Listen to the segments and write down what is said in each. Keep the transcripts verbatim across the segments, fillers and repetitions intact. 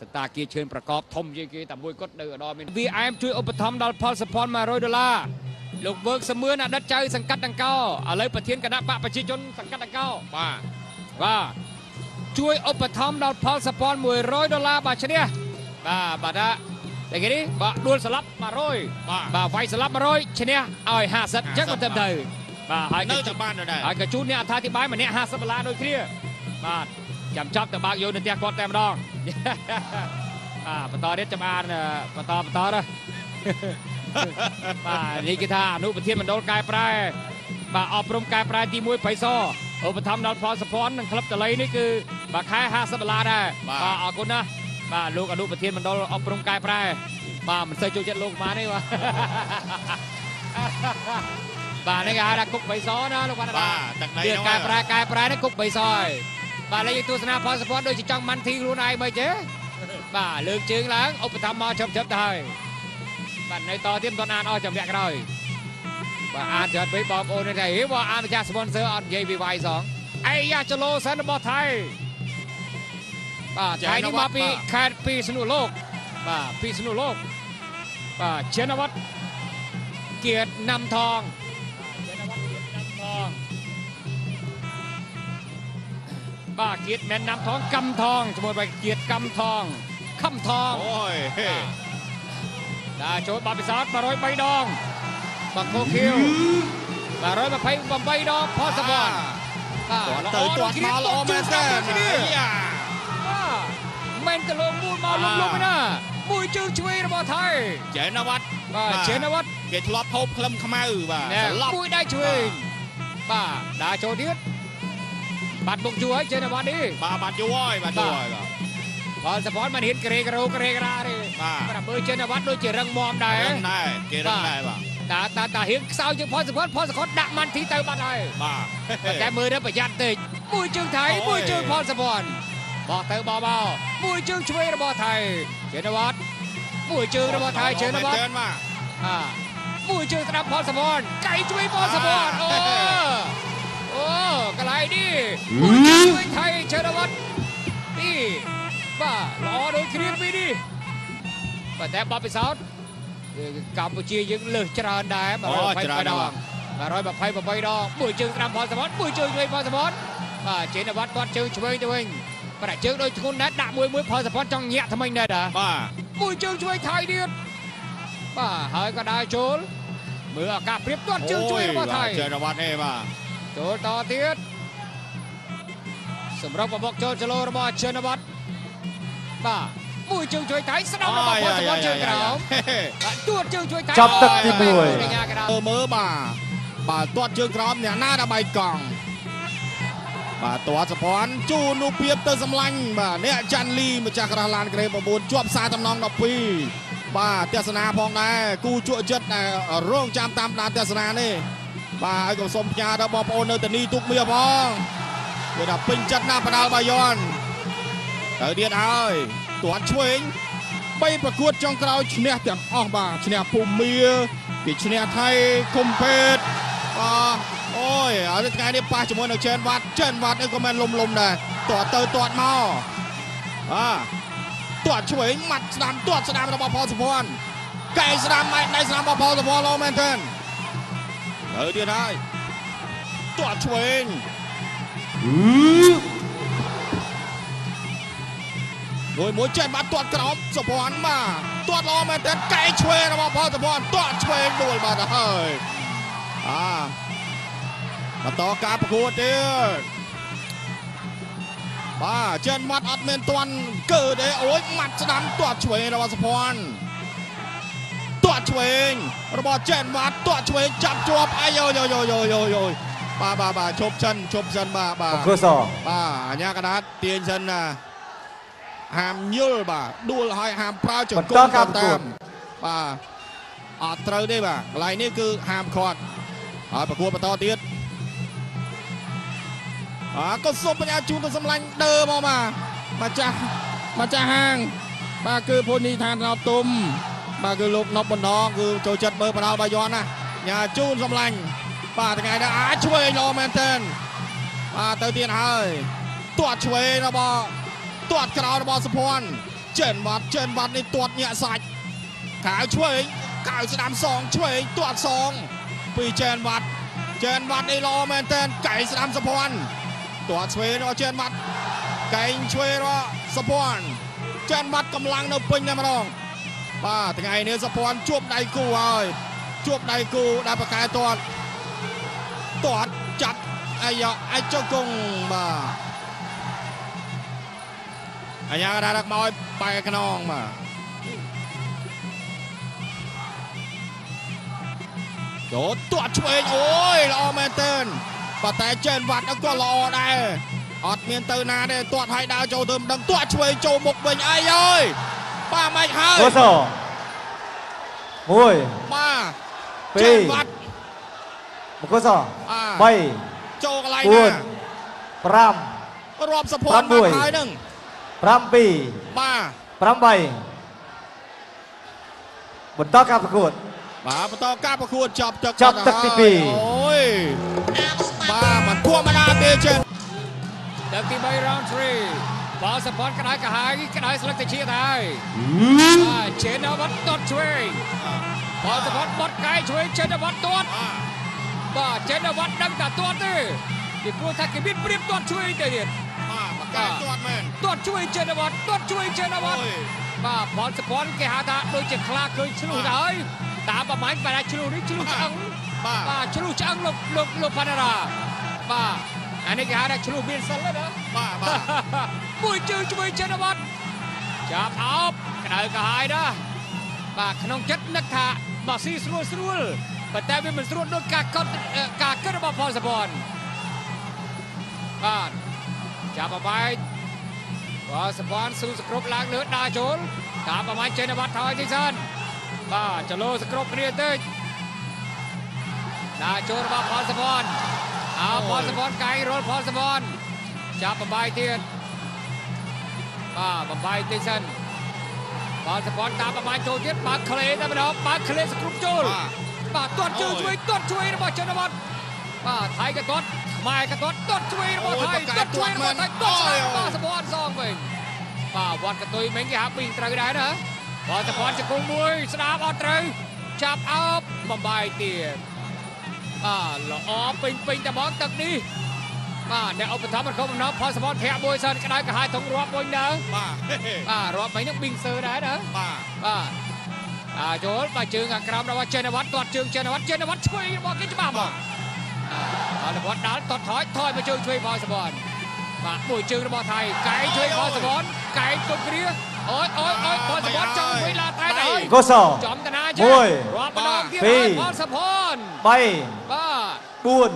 สตาร์กีเชิญประกอบทมยีกีแต่มวยกดเดือดดอมินวีไอเอ็มช่วยอุปถัมภ์ดาวพอลสปอนมาร้อยดอลลาร์ลูกเวิร์กเสมือนอ่ะดัชใจสังกัดดังเก้าอะไรประเทียนกระดาปะประชิจนสังกัดดังเก้าว่าว่าช่วยอุปถัมภ์ดาวพอลสปอนมวยร้อยดอลลาร์บาทเฉลี่ยบ่าบาดะแต่กี่นี้บ่าดวลสลับมาร้อยบ่าไฟสลับมาร้อยเฉลี่ยเอาไอ้ห้าสัตยักษ์มาเต็มเตยบ่าไอ้กระจุดบ้านได้ไอ้กระจุดเนี่ยท่าที่บ้านมันเนี่ยห้าสัปดาห์โดยเคลียร์บ่าจำชอบแต่บางโยนเตียกอดเต็มดองประตอเด็ดจำอ่านประตอประตอเลยป่านี่กีตานุประเทศมันโดนกายปลายป่าออกปรมกายปลายตีมวยไผ่ซ้ออุปธรรมดาวพอสปอนนั่งครับแต่ไรนี่คือป่าคายห้าสัปดาห์ได้ป่าออกคนนะป่าลูกอนุประเทศมันโดนออกปรมกายปลายป่ามันใส่จูเจ็ดลงมาได้วะป่าในกายนักกุ๊กไผ่ซ้อนะลูกวันป่าเดือดกายปลายกายปลายนักกุ๊กไผ่ซ้อป่าเลยตัวสนามพอสปอนโดยจิจังมันทีรู้นายไหมเจ๊บ่าเลือกเชิงหลังอุปธรรมมาชมเชิดไทยบ่าในต่อเทียมตอนอ่านอ้อจำแยกเลยบ่าอ่านเชิดไปบอกโอนในไทยว่าอ่านจากสปอนเซอร์อ่านเยบีวายสองไอ้ยาจโลสันบอไทยบ่าไทยนี่มาปีแคดปีสนุโลกบ่าปีสนุโลกบ่าเชนวัฒน์เกียรตินำทองเชนวัฒน์เกียรตินำทองบ่าเกียรติแมนนำทองกำทองสมุนไปเกียรติกำทองค่ำทองโอ้ยดาโจบาปิศาจมาร้อยใบดองบักโคคิวมาร้อยมาไพ่บัมใบดองพอสปอนเต๋อตัวมาล้อแมนเตอร์แมนจะลงมูลมาลงลงไปนะมวยจึงช่วยระบอไทยเจนวัฒน์เจนวัฒน์เกียรติล็อบพบคลำขมาอือบ่ามวยได้ช่วยบ่าดาโจเดือดบัตรบกจู่ให้เจนวัฒน์ดิบ่าบัตรจู่ว้อยบัตรจู่ว้อยบ่าพอสปอนมันเห็นเกรกระโรเกรกระดิบ่าประเบอร์เจนวัฒน์โดยเจริญมอมได้ได้เจริญได้บ่าตาตาตาเห็นสาวจึงพอสปอนพอสปอนดักมันที่เตะบัตรไทยบ่าแต่มือเดินประยัดติดมวยจึงไทยมวยจึงพอสปอนบ่เตะเบาๆมวยจึงช่วยระบอไทยเจนวัฒน์มวยจึงระบอไทยเจนวัฒน์อ่ามวยจึงสนับพอสปอนไก่ช่วยพอสปอนโอ้โอ้กระไรดิผู้ช่วยไทยเชนวัฒน์นี่บ้ารอโดยครีมวีดีแต่บอลไปซาวด์กัมพูชียังเลือกเจริญได้มาร้อยไปดองมาร้อยแบบไพ่แบบใบดองบุญจึงนำพรสมรบุญจึงช่วยพรสมรมาเชนวัฒน์วัดจึงช่วยตัวเองกระไรจึงโดยคุณนัดด่ามวยมวยพรสมรจ้องแย่ทำไมเนี่ยด่าบุญจึงช่วยไทยดิบ้าหายก็ได้โจลเมื่อกาเปรียบต้นจึงช่วยมาไทยเชนวัฒน์เองมาโจลต่อเทียดสำหรับประบอกโจลจะโลระบาดเชนวัฒน์บ่ามวยจึงช่วยไทยสนามระบาดพอสปอนเจอร์กระหอบตัวจึงช่วยไทยจับตักที่มวยเออเมื่อบ่าบ่าตัวจึงกระหอบเนี่ยหน้าดำใบกล่องบ่าตัวสปอนจูนูเปียบเตอร์สำลังบ่าเนี่ยจันลีมาจากกระลานเกรย์ประบุญจวบซาตำนองดอกปีบ่าเทศนาพองได้กู้จั่วจัดได้ร่วงจามตามตาเทศนานี่บ่าไอ้กบสมญาดอกบอลโอนเนอร์ตันนี่ตุกเมียพองเวลาปิงจัดหน้าประดาลบายอนเออเดียดเอาตัวช่วยไปประกวดจองกราวชนะแต่ออกมาชนะภูมิกิชนะไทยคมเพชรอ่าโอ้ยเอาที่ไงนี่ป้าจมวันเอาเชิญวัดเชิญวัดไอ้คอมเมนต์ลมๆเลยตัวเตยตัวเมาอ่าตัวช่วยหมัดสนามตัวสนามระบอบพอสมพรไก่สนามไม่ในสนามระบอบพอสมพรเราแมนเทนเออเดียดเอาตัวช่วยโดยมวยเจ็ดมาตรวจกระอบสปอนมาตรวจล้อแมนเทนไก่ช่วยระบอบพอสปอนตรวจช่วยด้วยมาเฮ้ยอ่ามาต่อการประกวดเดียร์บ้าเจ็ดมัดอัดเมนตวนเกิดเดโอ้ยมัดสนามตรวจช่วยระบอบสปอนตรวจช่วยระบอบเจ็ดมัดตรวจช่วยจับจวบไอโยโยโยโยโยโยบ้าบ้าบ้าชบชันชบชันบ้าบ้าข้อสองบ้าอันยากระดับเตียนชันนะหามยืดบ่าดูลอยหามเปล่าจนก้นกระตามบ่าอัดเตอร์ได้บ่าลายนี้คือหามคอดประกวดประตอเตี้ยก็สมปัญญาจูนตัวสำลังเดิมออกมามาจากมาจากห้างบ่าคือพนิธานเราตุ่มบ่าคือลูกนกบนน้องคือโจจัดเบอร์ประดาวบายอนนะยาจูนสำลังบ่าแต่ไงนะช่วยโรแมนเทนบ่าเตอร์เตี้ยให้ตัวช่วยนะบ่ ตรวจกระดาบอลสปอนเจนวัดเจนวัดในตรวจเนี่ยใส่ขาวช่วยขาวสนามสองช่วยตรวจสองปีเจนวัดเจนวัดในรอแมนเทนไก่สนามสปอนตรวจช่วยรอเจนวัดไก่ช่วยรอสปอนเจนวัดกำลังเอาปุ่นยามรองป้าถึงไงเนี่ยสปอนจวบใดกูเอ้ยจวบใดกูได้ประกาศตรวจตรวจจัดไอ้ยาไอ้เจ้ากงมาไอ้ยากระดักมาไปกระนองมาโดดตรวจช่วยโอ้ยรอแมนเทนป้าแต่เจนวัดก็รอได้อดเมียนเตอร์นาเนี่ยตรวจให้ดาวโจเดิมดังตรวจช่วยโจบุกเบญไอ้เอ้ยป้าไม่หายโอ้โหโอ้ยมาเจนวัดบุกโอ้โหไปโจอะไรเนี่ยปรำรอบสปอร์ตมาท้ายหนึ่งปรำปีมาปรำใบบนโต๊ะการประกวดมาบนโต๊ะการประกวดจับจับจับตักตีปีโอ้ยมาบัดขั้วมาดาเตเจนเด็กที่ไป round three บอลสปอนกระหายกระหายกระหายสลักตะเชียร์ไทยเจนวัดตดช่วยบอลสปอนบดไก่ช่วยเจนวัดตดบ่าเจนวัดดังแต่ตดเลยดิโก้ทักกิบิดเปรียบตดช่วยเด็ดมาประกาศตดแมนตดช่วยเจนวัดตดช่วยเจนวัดบ่าบอลสปอนแกหาตาโดยเจ็ดคลาเคยชลูได้ตามประมาณไปได้ชลูนี่ชลูจังบ่าชลูจังหลบหลบหลบพานาราบ่าอันนี้แกหาได้ชลูบินสันแล้วนะบ้าบ้าบุยจือช่วยเจนวัดจับเอากระเดกระหายนะบ้าขนมเจ็ดนักข่าบ้าซีสรุลสรุลแต่แต่เป็นสรุลโดนกากกากระบอกพอสปอนบ้าจับเอาไปพอสปอนสู้สกรบล้างเนื้อดาจนตามประมาณเจนวัดทอยที่สั้นบ้าจะโลสกรบเรียนเต้นดาจนบ้าพอสปอนเอาพอสปอนไก่รถพอสปอนจับบำใบเทียนป้าบำใบเตชันพอสปอนตามบำใบโจเทียนปากเคลนนะพี่น้องปากเคลนสกุลจูป้าตดช่วยช่วยตดช่วยนะบอลเจนวัดป้าไทยกระตดไม่กระตดตดช่วยนะบอลไทยตดช่วยนะบอลไทยตดช่วยป้าสปอนซองไปป้าวัดกระตุยเม้งยาปิงตระได้นะพอสปอนจะกุ้งมวยสนามอัดเตยจับเอาบำใบเทียนอ่าหล่อปิงปิงแต่บอลตักนี้อ่าในอุปถัมภ์มันเขามันน้องพอสปอนแพ้บอยสันกระไดกระหายถงรอบบอยนะอ่าอ่ารอบไปนักบิงเซอร์ได้นะอ่าอ่าอ่าโจนมาเจอกลางกรามเราว่าเจนวัตรตอดเจอเจนวัตรเจนวัตรช่วยบอลกิจบ้าบอลอ่าบอลดันตอดถอยถอยมาเจอช่วยบอลสปอนมาบอยเจอบอลไทยไก่ช่วยบอลสปอนไก่กดเรียโอ้ยโอ้ยโอ้ยบอลสปอนจังเวลาตายได้ก็สอบจอมธนาช่วยรอบน้องที่ร้านบอลสปอนไปบุญ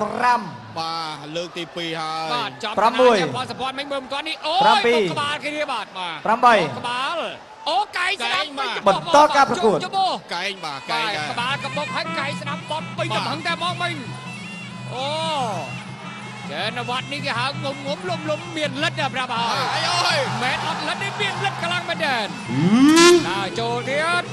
ตรัมมาเลือกตีปีไฮตรัมบุยพอสปอนไม่เบิ่มตอนนี้โอ้ยปกบาลกีฬาบาทมาตรัมใบปกบาลโอ้ไก่สนามบอลบดต้อการประกวดไก่บ่าไก่ปกบาลกับบอลให้ไก่สนามบอลไปกับหังแต่มองมันโอ้เจนวัดนี่ที่หางงงลมลมเบียนลัดเนี่ยประบาลแมตต์ลัดได้เบียนลัดกำลังมาเดินน่าโจเดียด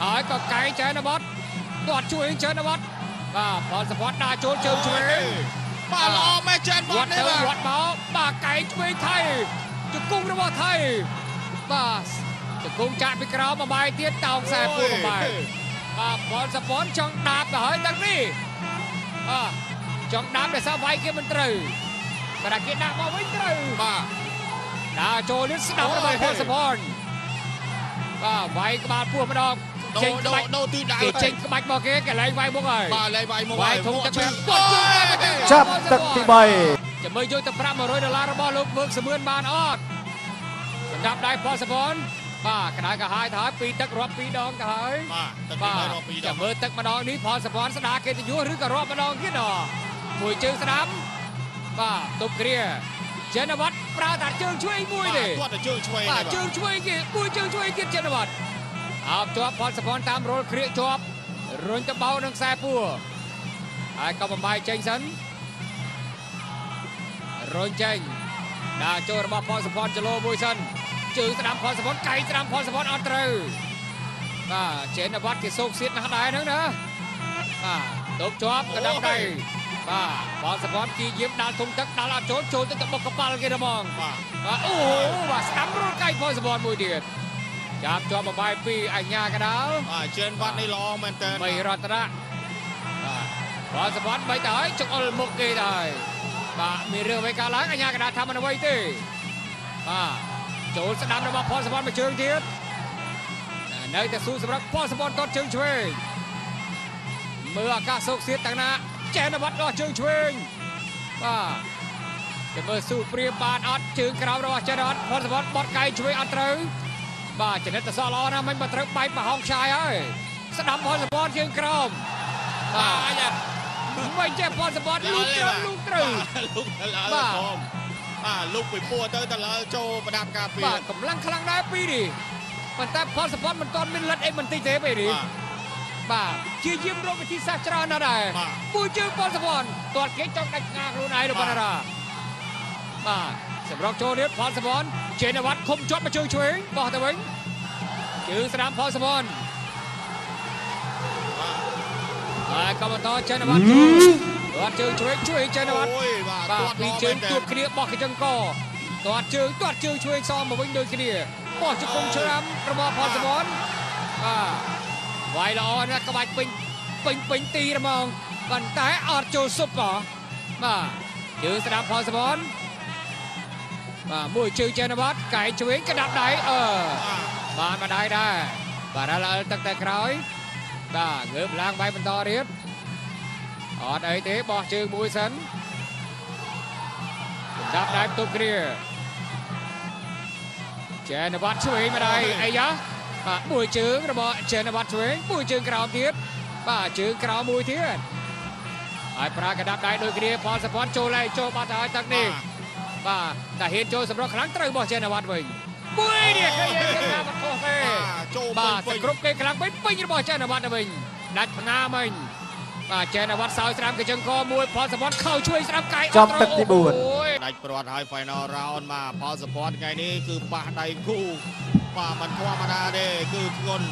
ไอ้ก็ไก่เจนวัดตอดช่วยเจนวัดป้าพอสปอตนาโจเจิมช่วยป้าล้อแม่เจนวัดนี่แหละวัดเมาป้าไก่ช่วยไทยจะกุ้งระว่าไทยป้าจะกุ้งจ่าพิกราวมาใบเตี้ยเต่าแสบปูมาใบป้าพอสปอตจังดาบแต่เฮ้ยตั้งนี่ป้าจังดาบแต่สาวไฟเกี่ยมันตรึกระดาษเกี่ยนาบมาไว้ตรึป้านาโจลิสนามาใบพอสปอตป้าใบกระบาดปูมาดอกเจ็งกระบตีดาวเจ็งกระบบอกเก๋แกไล่ไว้บุกเลยมาไล่ไว้มาไว้ทงตะเพียนปดจับตะตีใบจะไม่ยุ่งตะปรามาร้อยดอลลาร์บอลลูกเบิกเสมือนบานออดสนับได้พอสปอนป้ากระดายกระหายถ่ายปีตักรอบปีดองกระหายป้าจะเบิกตักมาดองนี้พอสปอนสนาเกตยุหรือกระรอบมาดองขี้หน่อมวยเจิงสนามป้าตบเกลียเจนวัตรปราตัดเจิงช่วยมวยเลยเจิงช่วยป้าเจิงช่วยกี่มวยเจิงช่วยกี่เจนวัตรเอาจอบพอสปอนตามโรลเครียจอบรุนจะเบาหนังแสปัวไอ้กบมาเจงสันรุนเจงนาโจรมาพอสปอนจะโลบุยสันจืดสนามพอสปอนไก่สนามพอสปอนอันตรายอ่าเจนวัตรกิโซกซิดนะได้นั่งนะอ่าตบจอบกระดับได้ ป้าบอลสกอตจีเยี่ยมดาวทงทักดาราโจนโจนตั้งแต่บกกระป๋าลเกดมองป้าโอ้โหว่าสามรุ่นใกล้พอสบอลมวยเดือดจับจอมใบปีอัญญากระดาวเชิญวัดในรองมันเตือนไม่รัตระบอลสกอตไปต่อยจกอลมุกเกได้ป้ามีเรื่องไว้การล้างอัญญากระดาทำมันไว้ตีป้าโจนสนามระบอบพอสบอลมาเชิงเดือดในแต่สู้สำหรับพอสบอลก็เชิงช่วยเมื่อกาโซกเสียต่างนะเจนวัดรอเชิงชวงป้าจะเมื่อสู้เปรียบปานอัดจึงกราวระวังเจนวัดพอสบอลบอลไก่ช่วยอัดเติมป้าเจนตะซาลอนะไม่มาเติมไปป่าห้องชายไอ้สนามพอสบอลจึงกราวป้าเนี่ยไม่เจ็บพอสบอลลูกเติมลูกเติมป้าลูกไปปัวเติมตะลาโจประดับกาปีป้ากำลังคลังได้ปีดิมันแต่พอสบอลมันตอนมินลัดเองมันตีเทไปดิป้าจีเยี่ยมลงไปที่ซาจรานาได้ปูจึงบอลสปอนตรวจเกจจอกได้งารูนายโรบาราป้าสำรองโจเนียพอสปอนเจนวัตคมจอดมาเชิงเฉยบอลตะเวงจึงสนามพอสปอนไอ้กรรมต่อเจนวัตตัวจึงเฉยช่วยเจนวัตป้าปีจึงจุดเคลียร์บอลกระจังก่อตัวจึงตัวจึงช่วยซ้อมมาวิ่งโดยเคลียร์บอลจะคมเฉลิมระบอบพอสปอนป้าวายละออนะกบายปิงปิงปิงตีระมองกันแต่ออดโจสุปอมาจึงสนามพอสบอนมาบุยจึงเจนวัตไก่ชวิงกระดับไหนเออมามาได้ได้มาได้ละตั้งแต่ครอยมาเงือบล้างใบบรรทอเรียบออดไอเต๋บอจึงบุยสันดับได้ตุกเรียเจนวัตชวิงมาได้ไอ้ยะบุยจึงระเบิดเจนวัตรเฉยบุยจึงกราวเทียบป้าจึงกราวบุยเทียบไอ้ปลากระดับได้โดยเกลียพอสปอนโจไลโจปาตายตักนี่ป้าแต่เห็นโจสำหรับครั้งตรึงบอกเจนวัตรเว้ยบุยเนี่ยเคยเห็นกันมาโคเฟ่ป้าสกรุปเกย์ครั้งเป็นปิ้งบอกเจนวัตรเว้ยนัดงาเว้ยป้าเจนวัตรสาวสนามกระจังคอบุยพอสปอนเข้าช่วยสนามไก่จอมตึกที่บูดได้ประวัติไฮไฟนอลราวน์มาพอสปอนไงนี่คือป้าได้คู่ป่ามันความานาเดคืองน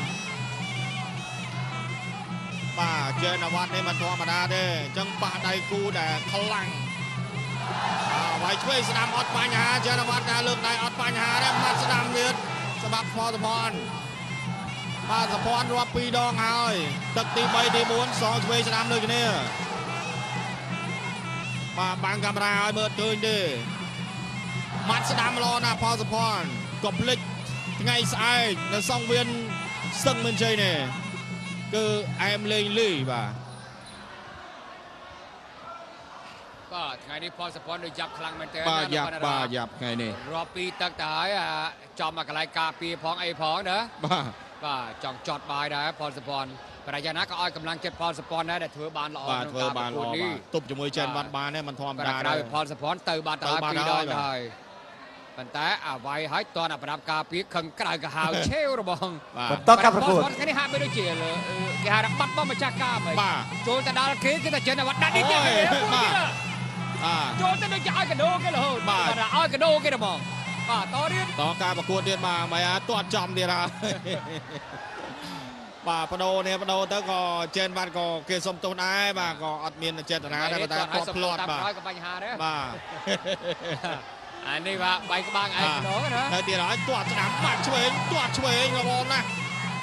ป่าเจนวัตรนี่มันความานาเดจังป่าใดกูแต่ขลังไว้ช่วยสนามอดปัญหาเจนวัตรนะเลือกในอดปัญหาได้มาสนามยืดสบับพอสปอนป่าสปอนว่าปีดองหายตักตีใบตีม้วนสองช่วยสนามเลยเนี่ยป่าบังกำราเบิดเกินดีมัดสนามรอนะพอสปอนกบลิกไงสายนั่งส่องเวียนซึ่งมันใจเนี่ยคือไอ้เอ็มเล่นลี่ป่ะก็ไงนี่พอสปอนโดยยับพลังมันเตะป้ายับป้ายับไงนี่รอบปีตั้งแต่อ่ะจอมากระไรกาปีพองไอ้พองเนอะป้าป้าจ่องจอดบายได้พอสปอนปรายนะก็อ้อยกำลังเจ็บพอสปอนนะแต่เถื่อบานละอองตาบานคนนี้ตุบจมูกเจนบานบานเนี่ยมันทอมได้ได้พอสปอนเตะบานตาปีได้มันแต่อาไว้หายตอนอับดับกาปีขังกลางกระหาวเชลระบองต้อนการประกวดแค่นี้หาไม่ได้เจียเลยแกหาดับปั๊บมาจากกาไปโจนแต่ดาวเคสก็จะเจนวัดดันดิ้นเลยโจนแต่เด็กจะอ้อยกระโดดกันเลยมาอ้อยกระโดดกันระบองต่อเรียนต่อการประกวดเรียนมาไม่อะตัวจอมเดียร์ป่าปโดเนี่ยปโดตั้งก็เจนวันก็เกสมตุนไอ้มาก็อัดมีนเจตนาได้แต่ก็พลอดมาอันนี้ว่าใบกระบังไอ้หนูกันเหรอเดี๋ยวตรวจสนามบัดช่วยตรวจช่วยระวังนะ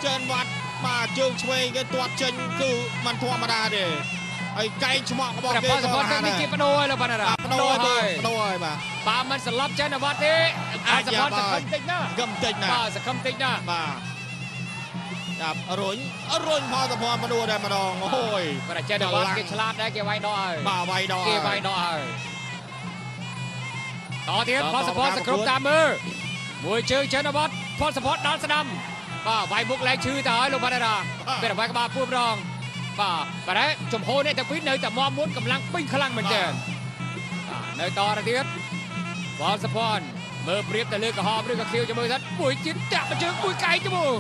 เจนวัดมาเจิงช่วยกันตรวจเจนคือมันธรรมดาเด้อไอ้ไก่ชะมอกบอกเกย์สะพานนี่กินปนอยแล้วปนอะไรปนอยปนอยมาป่ามันสลับเจนวัดที่สะพานสะคำติดนะกำติดนะป่าสะคำติดนะป่าดับอรุณอรุณพอสะพานปนอยได้มาดองโอ้ยปนเจนวัดเกย์ฉลาดได้เกย์ไว้ดอยป่าไว้ดอยเกย์ไว้ดอยต่อเทียบพอสปอร์ตสกรูปตามมือมวยเชิงเชนวัตรพอสปอร์ตดันสนามป้าใบบุกแรงชื่อตายลงพันดาเป็นใบกระบาดพุ่มรองป้าไปได้จมโฮเนี่ยแต่พิษเนยแต่มอมม้วนกำลังปิ้งคลั่งเหมือนเดิมเนยต่อเทียบพอสปอร์ตมือเปรียบแต่เลือกกับหอมเลือกกับคิวจะมือทัดปุ๋ยจิ้นจับมาเชิงปุ๋ยไก่จมูก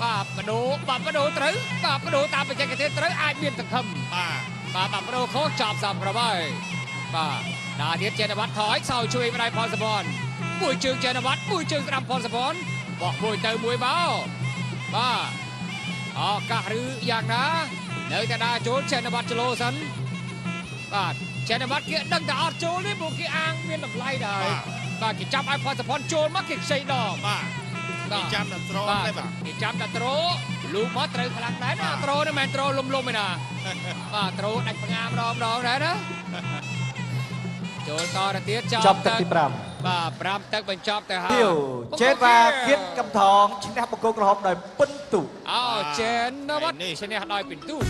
ป้าปะโดป้าปะโดตรึป้าปะโดตามไปใจกระเทยตรึอาจเบียนตะคำป้าป้าปะโดเขาจับสามกระบายป้าดาเทียบเจนวัตรถอยเสาช่วยไม่ได้พอสปอนบุยจึงเจนวัตรบุยจึงกระดับพอสปอนบอกบุยเติมบุยเบาบ้าออกกะหรืออย่างนะเนยแต่ดาโจนเจนวัตรจะโลสัน เชนวัตเกี่ยดังดาวโจลิบุกีอังเวียนลำไล่ได้ก็กิจจำไอพอสปอนโจลมาเก็บใส่ดอกกิจจำดัตโตรได้ปะกิจจำดัตโตรลูกมอสเตอร์ขลังไหนนะโตรนะแมนโตรลมๆไปนะโตรดักพงามรอมรองได้นะโจลต่อระเทียจับตักที่ปรามปรามตักเป็นจับแต่หาเดี่ยวเชนวัตเกี่ยกำทองชนะบุกโกกระหอบได้เป็นตุ่มอ้าวเชนวัตนี่ชนะได้เป็นตุ่ม